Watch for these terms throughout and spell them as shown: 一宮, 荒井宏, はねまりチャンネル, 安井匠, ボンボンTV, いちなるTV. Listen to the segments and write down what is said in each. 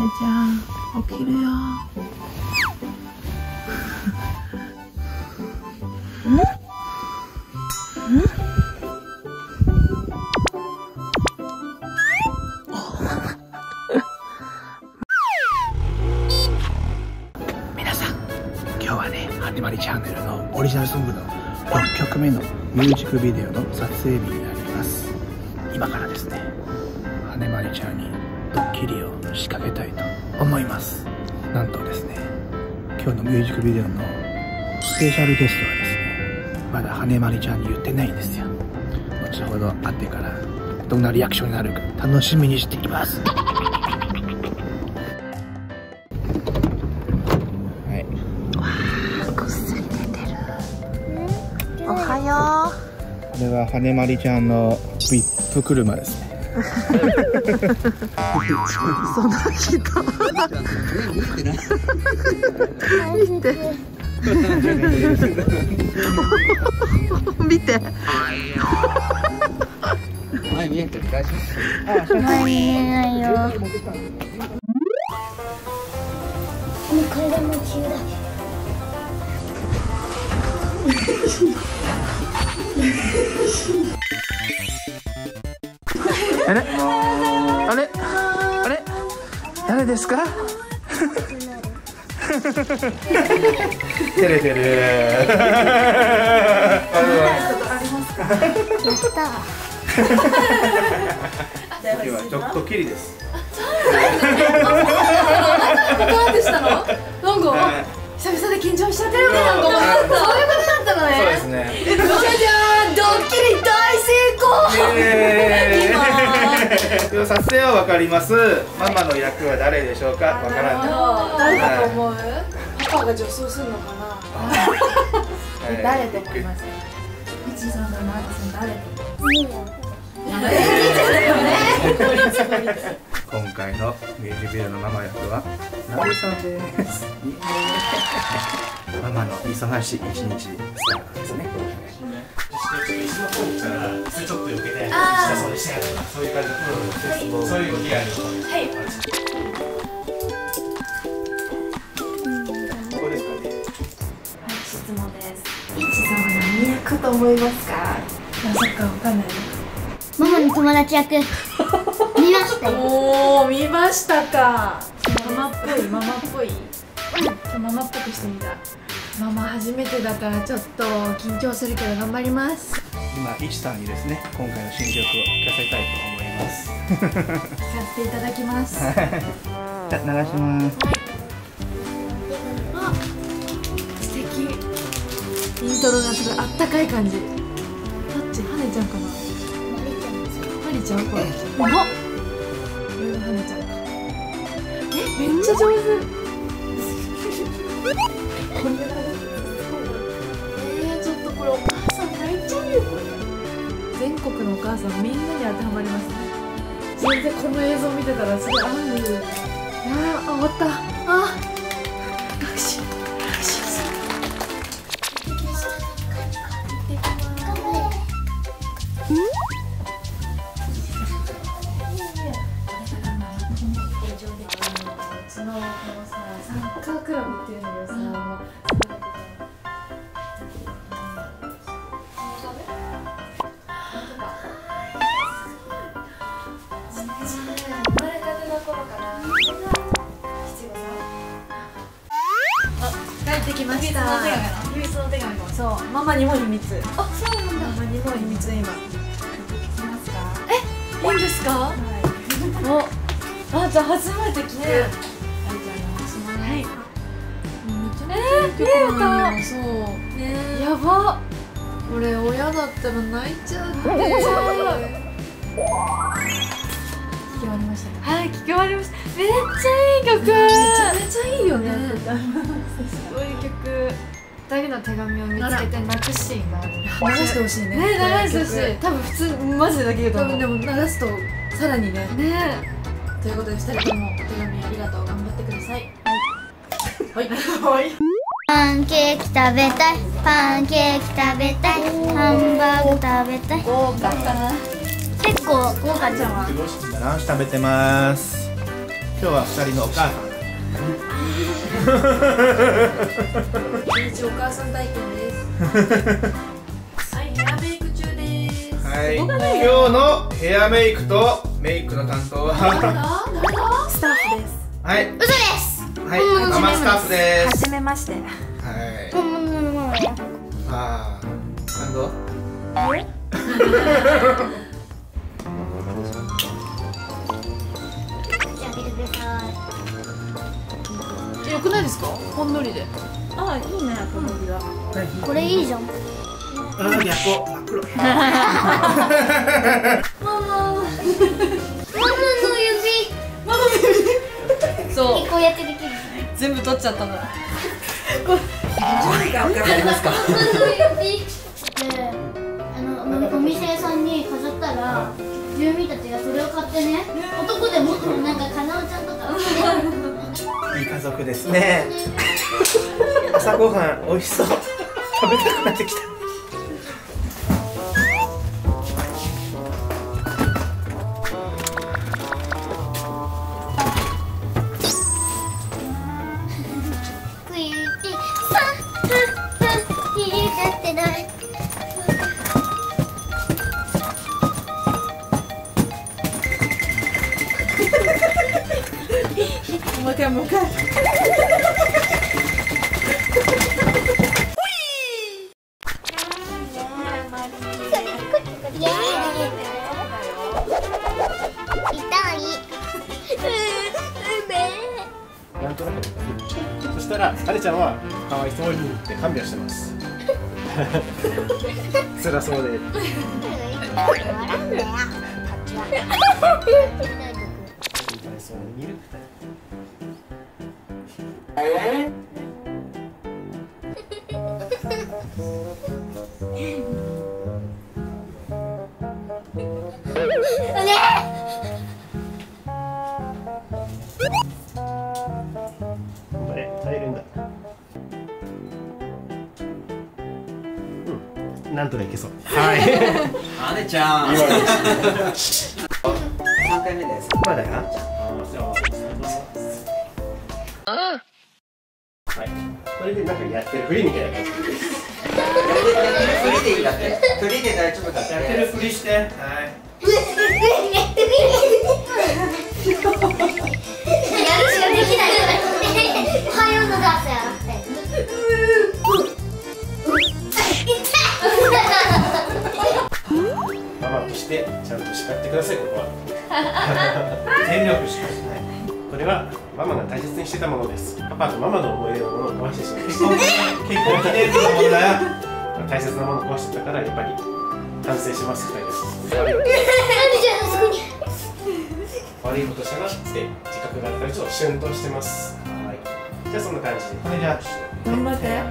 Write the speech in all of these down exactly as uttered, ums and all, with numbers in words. ねちゃん起きるよ。ん？ん？皆さん、今日はね、はにまりチャンネルのオリジナルソングのろっきょくめのミュージックビデオの撮影日になります。今からですね、はにまりちゃんにドッキリを仕掛けたいと思います。なんとですね、今日のミュージックビデオのスペシャルゲストはですね、まだはにまりちゃんに言ってないんですよ。後ほど会ってからどんなリアクションになるか楽しみにしています。これははねまりちゃんのビップ車ですね。その人見て見て前見えてる？大丈夫？前見えないよ。階段の中だ。あれあれあれ誰ですか？照れてる。ちょっときりです。なんか久々で緊張しちゃってるかなと思った。そういうことだったのね。そうですね。え、これじゃん。ドッキリ大成功。えー、撮影はわかります。ママの役は誰でしょうか。わからない。誰だと思う？パパが助走するのかな。誰と思います？みちさんのマークさん誰？みちさんだよね。今回のミュージックビデオのママ役はなべさんです。ママの忙しい一日スタートですね。の方からそれちょっと避けて下そうにしてやるそういう感じのプロのそういう動きがあるので、はい、ここですかね。はい、質問です。いちさんは何役と思いますか？まさかわかんない。ママの友達役見ました。おお、見ましたか。ママっぽい、ママっぽい、うん、ママっぽくしてみた。ママ初めてだからちょっと緊張するけど頑張ります。今いちさんにですね、今回の新曲を聴かせたいと思います。聴かせていただきます。じゃ流します、はい、あ、素敵。イントロがすごいあったかい感じ。タッチ、はねちゃんかな。はねちゃん、これこれはねちゃんか。え、めっちゃ上手。これえー、ちょっとこれお母さん泣いちゃうよ。全国のお母さんみんなに当てはまりますね。全然この映像見てたらすごいああいう、ああ終わった、ああよしよし。そのこのさ、サッカークラブっていうのがさ、帰ってきました。秘密の手紙。そう、ママにも秘密。あ、そうなんだ。ママにも秘密。今え、いいんですか？はい。お、あーちゃん初めて来て。あーちゃんの初めて。はい。えー、見えた。そうね。やば、俺親だったら泣いちゃう。聞き終わりましたね。はい、聞き終わりました。めっちゃいい曲。めちゃめちゃいいよね。そういう曲。ふたりの手紙を見つけて泣くシーンがある。流してほしいね。ね、流してほしい。多分普通マジで泣けると思う。多分でも流すとさらにね。ね。ということで、二人ともお手紙ありがとう。頑張ってください。はい。はい。パンケーキ食べたい。パンケーキ食べたい。ハンバーグ食べたい。豪華かな。結構豪華ちゃんは。ランチ食べてます。今日はふたりのお母さんうちお母さん体験です。はい、ヘアメイク中です。はい、今日のヘアメイクとメイクの担当は誰だ？スタッフです。はい、嘘です。はい、ママスタッフです。初めまして。はい、本物のママや。ああ、感動。え？良くないですか？ほんのりで。ああ、いいね、このりは。これいいじゃん。ああ、やっこ。真っ黒。ママ。ママの指。ママの指。そう。こうやってできる。全部取っちゃったの。これ。ありますか？ママの指。で、あのお店屋さんに飾ったら、住民たちがそれを買ってね、男でもなんかかなおちゃんとか。いい家族ですね。朝ごはん美味しそう。食べたくなってきた。もう一回もう一回。なんとなく。そしたらアレちゃんは可愛いそうにって看病してます。辛そうで。ええ。これ耐えるんだ。うん、なんとかいけそう。はい。あれちゃん。三回目です。まだか。あ。はい、これでなんかやってるふりみたいな感じです。ふりでいいだって。ふりで大丈夫だって。やってるふりして。はい、ふりやってみる。やるしかできない。おはようのダンスやらせて。ママとしてちゃんと叱ってください。ここは全力しかしない。これはママが大切にしてたものです。パパとママの思い出のものを壊してしまいました。結婚記念日のものだ。大切なものを壊してたから、やっぱり反省します。二人です。悪いことしたなって自覚があるから、ちょっとシュンとしてます。はい。じゃあそんな感じで。これで握手。頑張って。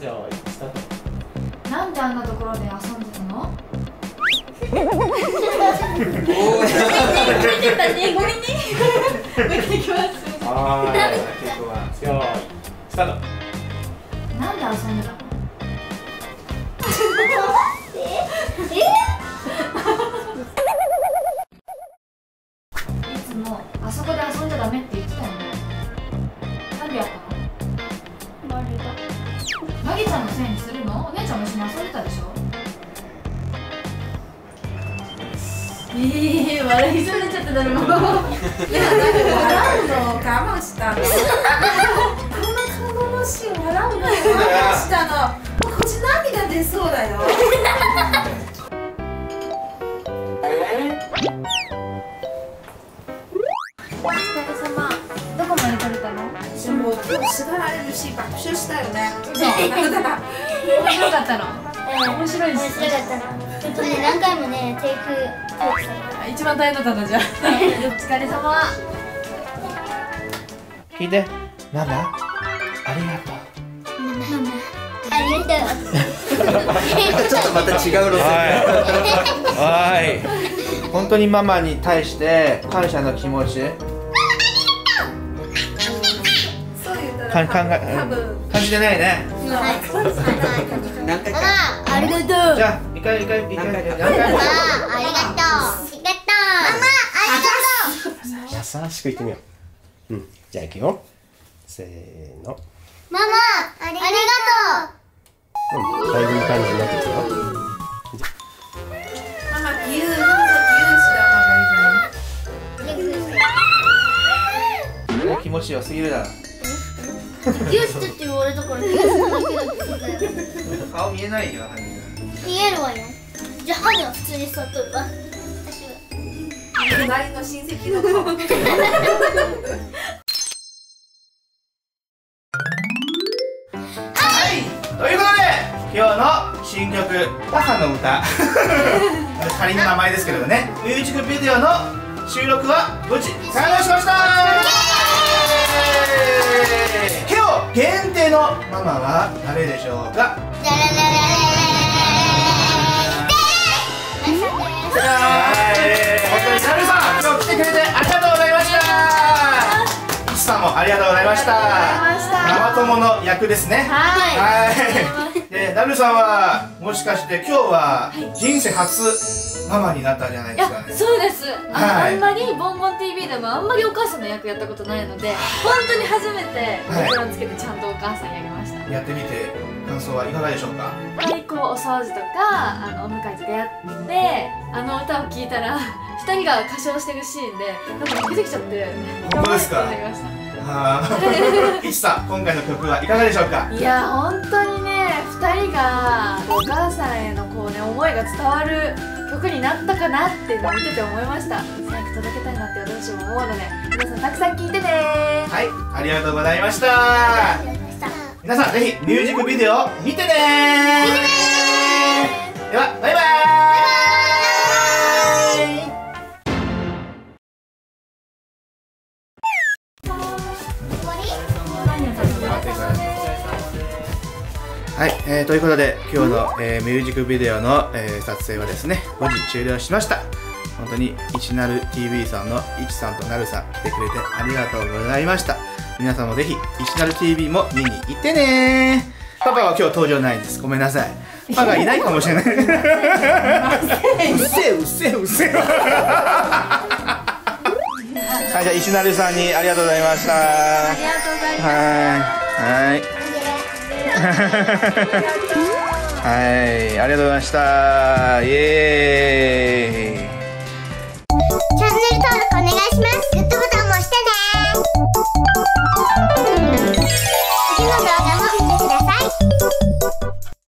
じゃあスタート。なんであんなところで遊んでたの？おー。ごめんね。もう一回いきます。はい、結構は。よーい、スタート。なんで遊んでたの？え？いつもあそこで遊んじゃダメって言ってたよね。なんでやったの？バレた。マギちゃんのせいにするの？お姉ちゃんも一緒に遊んでたでしょ？いい、笑いそうになっちゃっただろう。いや、なんか笑うのを我慢したの。こんな神々しい笑うのを我慢したの。こっち涙出そうだよ。お疲れ様。どこまで食べたの？私もう叱られるし爆笑したよね。そう。だから面白かったの。面白いです。面白かったの。ちょっとね、何回もね、テイク。一番大変だったんだじゃん。お疲れ様。聞いて、ママ、ありがとう。ママ、ありがとう。ちょっとまた違う路線。はい。本当にママに対して感謝の気持ち。そういうの。感感感じてないね。なんか。ありがとう。じゃあ、一回一回一回。ありがとう。優しく言ってみよう。うん、じゃあ行くよ。せーの。ママ、ありがとう。うん、だいぶいい感じになってきたよ。ママ、ぎゅう、もっとぎゅうした方がいいじゃん。気持ちよすぎるだろ。ぎゅうしたって言われたから、ぎゅうしただけだよ。顔見えないよ、歯に。見えるわよ。じゃあ歯には普通に座っとるわ。隣の親戚の顔。ということで、今日の新曲「バカの歌」仮の名前ですけれどね、ミュージックビデオの収録は無事完了しましたー。今日限定のママは誰でしょうか？なるさん、今日来てくれてありがとうございました。いちさんもありがとうございました。ママ友の役ですね。はい。で、なるさんはもしかして今日は人生初ママになったんじゃないですかね。そうです。あんまり「ボンボン ティーブイ」でもあんまりお母さんの役やったことないので、本当に初めて心をつけてちゃんとお母さんやりました。やってみて感想はいかがでしょうか？こうお掃除とかあのお迎えと出会って、あの歌を聴いたらふたりが歌唱してるシーンでなんか出てきちゃって、本当ですか？いちさん、今回の曲はいかがでしょうか？いや本当にね、ふたりがお母さんへのこう、ね、思いが伝わる曲になったかなっていうのを見てて思いました。早く届けたいなって私も思うので、皆さんたくさん聴いてね。はい、ありがとうございました。皆さんぜひミュージックビデオ見てねー。ではバイバーイ。はい、えー、ということで今日の、えー、ミュージックビデオの、えー、撮影はですね無事終了しました。本当にいちなる ティーブイ さんのいちさんとなるさん来てくれてありがとうございました。皆さんもぜひ「いちなる ティーブイ」も見に行ってねー。パパは今日登場ないんです。ごめんなさい。パパがいないかもしれない。うっせうっせうっせ。はい、じゃあいちなるさんにありがとうございました。ありがとうございました。はいはい、ありがとうございました。イエーイ。